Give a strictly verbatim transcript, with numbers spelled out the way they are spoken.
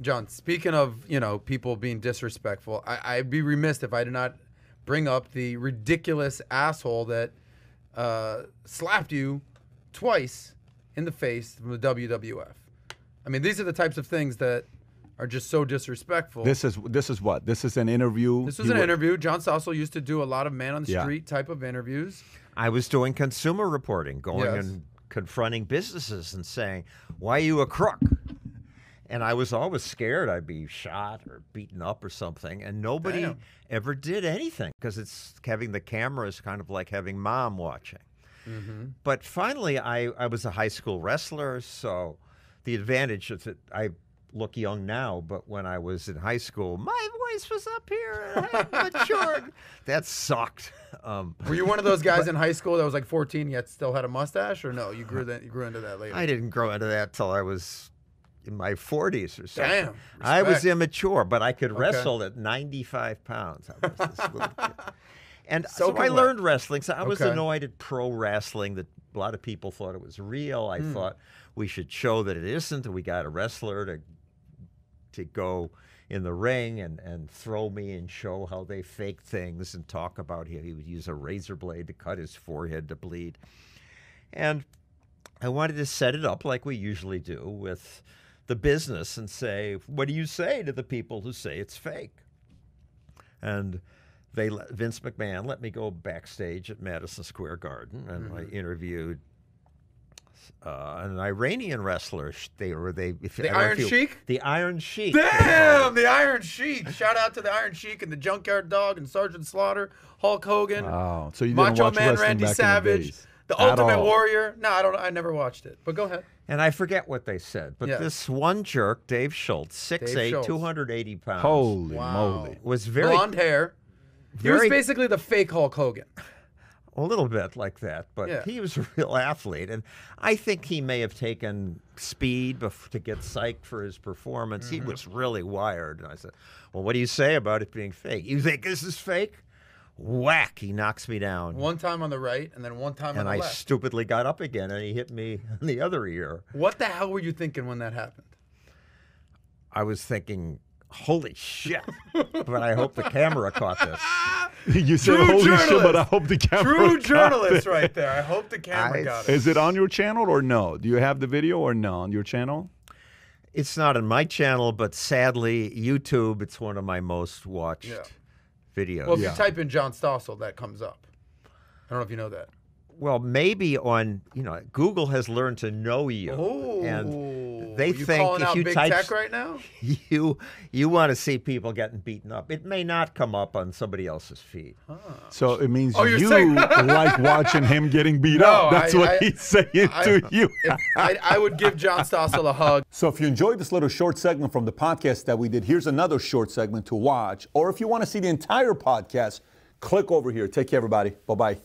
John, speaking of, you know, people being disrespectful, I, I'd be remiss if I did not bring up the ridiculous asshole that uh, slapped you twice in the face from the W W F. I mean, these are the types of things that are just so disrespectful. This is this is what? This is an interview. This was an interview. John Stossel used to do a lot of man on the street yeah. type of interviews. I was doing consumer reporting, going yes. and confronting businesses and saying, why are you a crook? And I was always scared I'd be shot or beaten up or something, and nobody Damn. ever did anything, because it's having the camera is kind of like having mom watching. Mm-hmm. But finally, I, I was a high school wrestler, so the advantage is that I look young now, but when I was in high school, my voice was up here and I had matured. That sucked. Um, Were you one of those guys but, in high school that was like fourteen yet still had a mustache, or no? You grew that. You grew into that later. I didn't grow into that till I was in my forties or something. Damn, I was immature, but I could okay. wrestle at ninety-five pounds. I was this little kid. And so, so I learned wrestling. So I was okay. annoyed at pro wrestling, that a lot of people thought it was real. I mm. thought we should show that it isn't, and we got a wrestler to to go in the ring and, and throw me and show how they fake things and talk about him. He would use a razor blade to cut his forehead to bleed. And I wanted to set it up like we usually do with the business and say, what do you say to the people who say it's fake? And they let, Vince McMahon let me go backstage at Madison Square Garden, and mm-hmm. I interviewed uh, an Iranian wrestler. They were they if, the Iron you, Sheik. The Iron Sheik. Damn, the Iron Sheik! Shout out to the Iron Sheik and the Junkyard Dog and Sergeant Slaughter, Hulk Hogan, wow. so you Macho Man, Randy Savage. The At Ultimate all. Warrior. No, I don't. I never watched it. But go ahead. And I forget what they said. But yeah. this one jerk, Dave Schultz, six eight, two hundred eighty pounds. Holy wow. moly! Was very blonde hair. Very, he was basically the fake Hulk Hogan. A little bit like that, but yeah. he was a real athlete, and I think he may have taken speed bef to get psyched for his performance. Mm-hmm. He was really wired, and I said, "Well, what do you say about it being fake? You think this is fake?" Whack! He knocks me down. One time on the right, and then one time and on the I left. And I stupidly got up again, and he hit me in the other ear. What the hell were you thinking when that happened? I was thinking, holy shit. But I hope the camera caught this. You said, True holy journalist. shit, but I hope the camera True caught journalist it. right there. I hope the camera I, got it. Is it on your channel or no? Do you have the video or no on your channel? It's not on my channel, but sadly, YouTube, it's one of my most watched yeah. videos. Well, if yeah. you type in John Stossel, that comes up. I don't know if you know that. Well, maybe on, you know, Google has learned to know you. Oh, and they you think calling if out you big type tech right now? You you want to see people getting beaten up. It may not come up on somebody else's feed. Huh. So it means oh, you like watching him getting beat no, up. That's I, what I, he's saying I, to I, you. If, I, I would give John Stossel a hug. So if you enjoyed this little short segment from the podcast that we did, here's another short segment to watch. Or if you want to see the entire podcast, click over here. Take care, everybody. Bye-bye.